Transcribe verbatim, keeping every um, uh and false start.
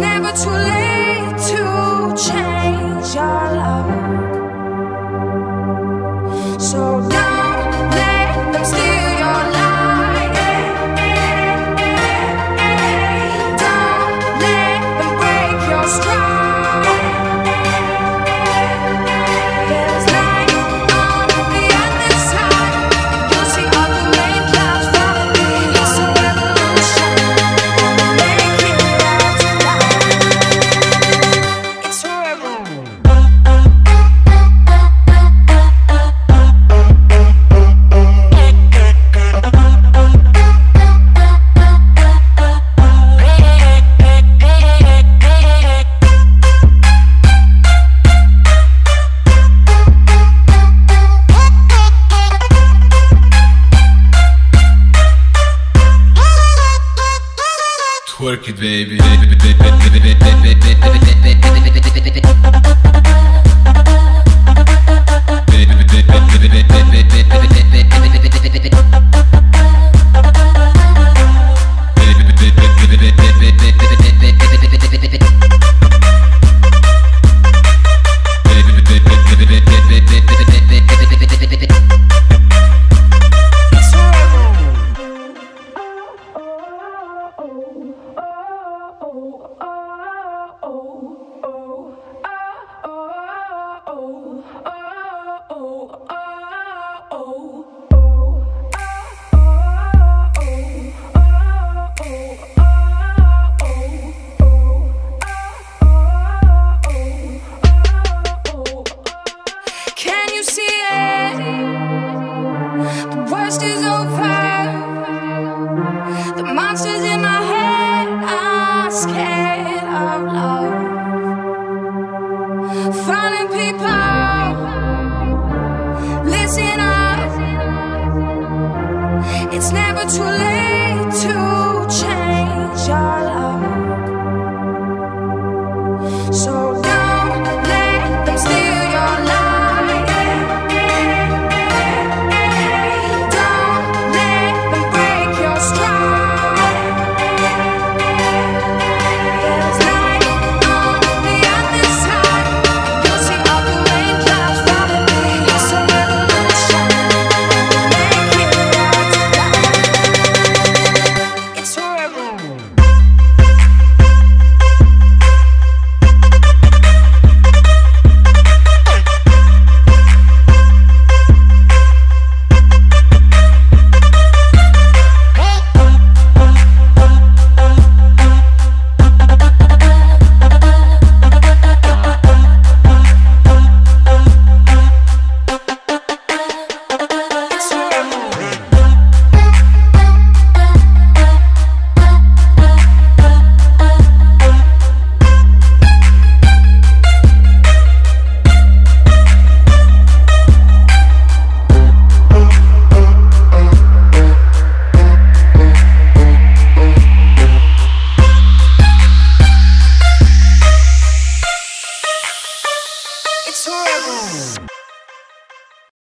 never too late to change your love. So don't let them steal your light. Don't let them break your stride. There's light on the other side. You see all the main clouds falling in. It's a revolution. Gonna make it right tonight. It's a revolution. Work it, baby. Is over. The monsters in my head are scared of love. Fallen people, listen up. It's never too late to change your love. So